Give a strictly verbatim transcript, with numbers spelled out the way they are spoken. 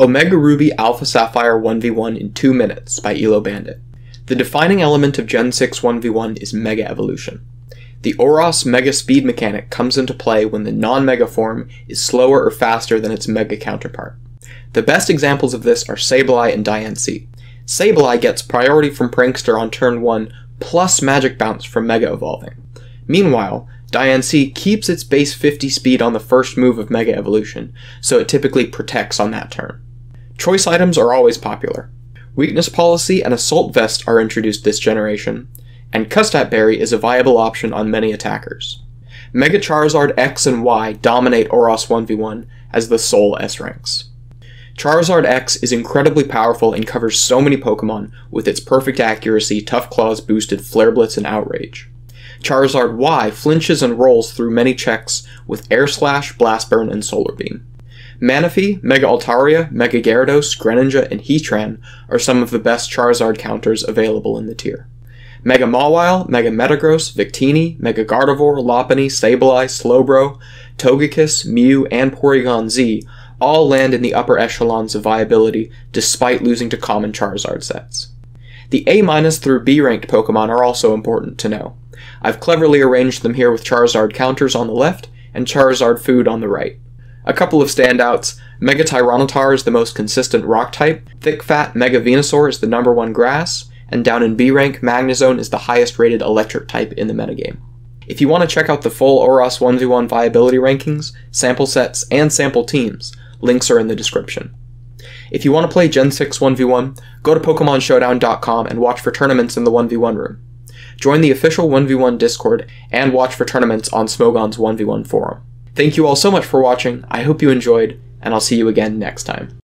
Omega Ruby Alpha Sapphire one v one in two minutes by Elo Bandit. The defining element of Gen six one v one is Mega Evolution. The Oros Mega Speed mechanic comes into play when the non-Mega form is slower or faster than its Mega counterpart. The best examples of this are Sableye and Diancie. Sableye gets priority from Prankster on turn one plus Magic Bounce from Mega Evolving. Meanwhile, Diancie keeps its base fifty speed on the first move of Mega Evolution, so it typically protects on that turn. Choice items are always popular. Weakness Policy and Assault Vest are introduced this generation, and Custap Berry is a viable option on many attackers. Mega Charizard X and Y dominate Oros one v one as the sole S ranks. Charizard X is incredibly powerful and covers so many Pokemon with its perfect accuracy, Tough Claws boosted Flare Blitz, and Outrage. Charizard Y flinches and rolls through many checks with Air Slash, Blast Burn, and Solar Beam. Manaphy, Mega Altaria, Mega Gyarados, Greninja, and Heatran are some of the best Charizard counters available in the tier. Mega Mawile, Mega Metagross, Victini, Mega Gardevoir, Lopunny, Sableye, Slowbro, Togekiss, Mew, and Porygon Z all land in the upper echelons of viability despite losing to common Charizard sets. The A- through B-ranked Pokemon are also important to know. I've cleverly arranged them here with Charizard counters on the left and Charizard food on the right. A couple of standouts: Mega Tyranitar is the most consistent rock type, Thick Fat Mega Venusaur is the number one grass, and down in B rank, Magnezone is the highest rated electric type in the metagame. If you want to check out the full Oros one v one viability rankings, sample sets, and sample teams, links are in the description. If you want to play Gen six one v one, go to Pokemon Showdown dot com and watch for tournaments in the one v one room. Join the official one v one Discord and watch for tournaments on Smogon's one v one forum. Thank you all so much for watching, I hope you enjoyed, and I'll see you again next time.